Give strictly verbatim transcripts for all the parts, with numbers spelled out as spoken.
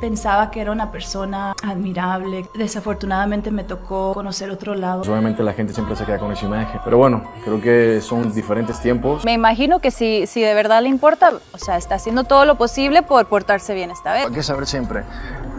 Pensaba que era una persona admirable. Desafortunadamente me tocó conocer otro lado. Obviamente la gente siempre se queda con esa imagen, pero bueno, creo que son diferentes tiempos. Me imagino que si, si de verdad le importa, o sea, está haciendo todo lo posible por portarse bien esta vez. Hay que saber siempre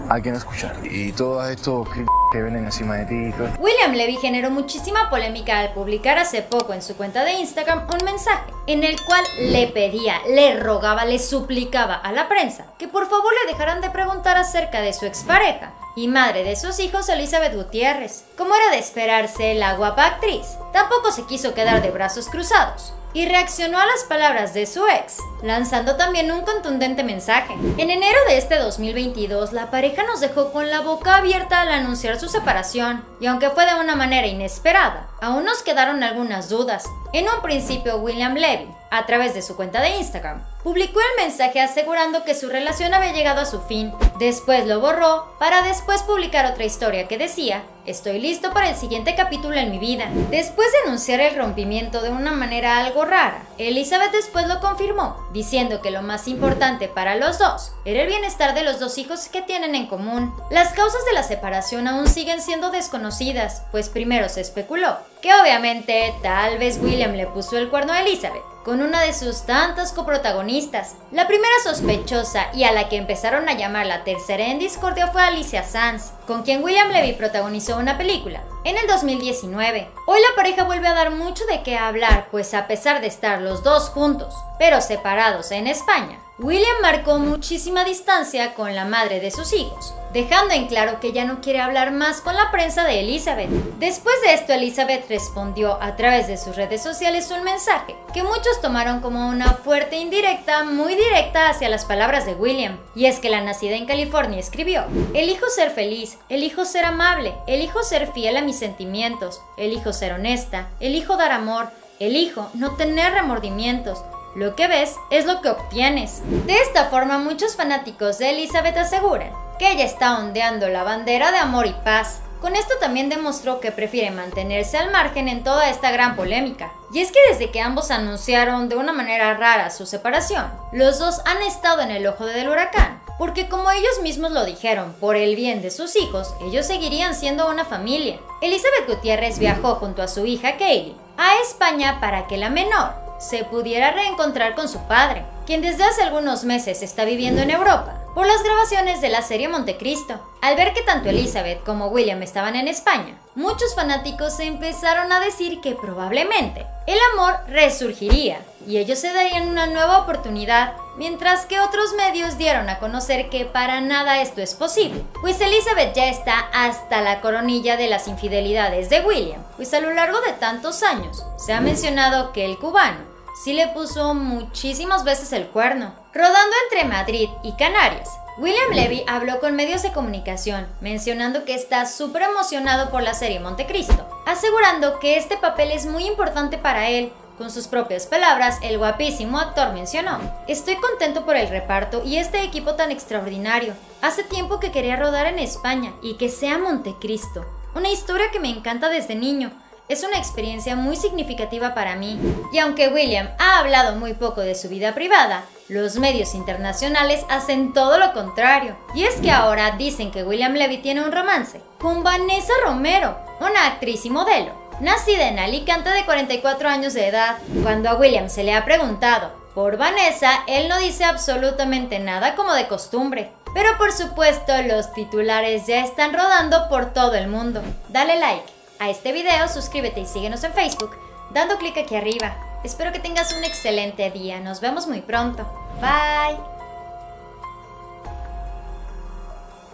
a quién escuchar y todos estos que vienen encima de ti. William Levy generó muchísima polémica al publicar hace poco en su cuenta de Instagram un mensaje en el cual le pedía, le rogaba, le suplicaba a la prensa que por favor le dejaran de preguntar acerca de su expareja y madre de sus hijos, Elizabeth Gutiérrez. Como era de esperarse, la guapa actriz tampoco se quiso quedar de brazos cruzados y reaccionó a las palabras de su ex, lanzando también un contundente mensaje. En enero de este dos mil veintidós, la pareja nos dejó con la boca abierta al anunciar su separación, y aunque fue de una manera inesperada, aún nos quedaron algunas dudas. En un principio, William Levy, a través de su cuenta de Instagram, publicó el mensaje asegurando que su relación había llegado a su fin. Después lo borró, para después publicar otra historia que decía: estoy listo para el siguiente capítulo en mi vida. Después de anunciar el rompimiento de una manera algo rara, Elizabeth después lo confirmó, diciendo que lo más importante para los dos era el bienestar de los dos hijos que tienen en común. Las causas de la separación aún siguen siendo desconocidas, pues primero se especuló que obviamente tal vez William le puso el cuerno a Elizabeth con una de sus tantas coprotagonistas. La primera sospechosa y a la que empezaron a llamar la tercera en discordia fue Alicia Sanz, con quien William Levy protagonizó una película en el dos mil diecinueve. Hoy la pareja vuelve a dar mucho de qué hablar, pues a pesar de estar los dos juntos, pero separados en España, William marcó muchísima distancia con la madre de sus hijos, dejando en claro que ya no quiere hablar más con la prensa de Elizabeth. Después de esto, Elizabeth respondió a través de sus redes sociales un mensaje que muchos tomaron como una fuerte indirecta muy directa hacia las palabras de William, y es que la nacida en California escribió: elijo ser feliz, elijo ser amable, elijo ser fiel a mis sentimientos, elijo ser honesta, elijo dar amor, elijo no tener remordimientos. Lo que ves es lo que obtienes. De esta forma, muchos fanáticos de Elizabeth aseguran que ella está ondeando la bandera de amor y paz. Con esto también demostró que prefiere mantenerse al margen en toda esta gran polémica. Y es que desde que ambos anunciaron de una manera rara su separación, los dos han estado en el ojo del huracán, porque como ellos mismos lo dijeron, por el bien de sus hijos, ellos seguirían siendo una familia. Elizabeth Gutiérrez viajó junto a su hija Kaylee a España para que la menor se pudiera reencontrar con su padre, quien desde hace algunos meses está viviendo en Europa por las grabaciones de la serie Montecristo. Al ver que tanto Elizabeth como William estaban en España, muchos fanáticos empezaron a decir que probablemente el amor resurgiría y ellos se darían una nueva oportunidad, mientras que otros medios dieron a conocer que para nada esto es posible, pues Elizabeth ya está hasta la coronilla de las infidelidades de William, pues a lo largo de tantos años se ha mencionado que el cubano sí le puso muchísimas veces el cuerno. Rodando entre Madrid y Canarias, William Levy habló con medios de comunicación, mencionando que está súper emocionado por la serie Montecristo, asegurando que este papel es muy importante para él. Con sus propias palabras, el guapísimo actor mencionó: estoy contento por el reparto y este equipo tan extraordinario. Hace tiempo que quería rodar en España y que sea Montecristo, una historia que me encanta desde niño. Es una experiencia muy significativa para mí. Y aunque William ha hablado muy poco de su vida privada, los medios internacionales hacen todo lo contrario. Y es que ahora dicen que William Levy tiene un romance con Vanessa Romero, una actriz y modelo nacida en Alicante de cuarenta y cuatro años de edad. Cuando a William se le ha preguntado por Vanessa, él no dice absolutamente nada como de costumbre. Pero por supuesto, los titulares ya están rodando por todo el mundo. Dale like a este video, suscríbete y síguenos en Facebook dando clic aquí arriba. Espero que tengas un excelente día, nos vemos muy pronto. Bye.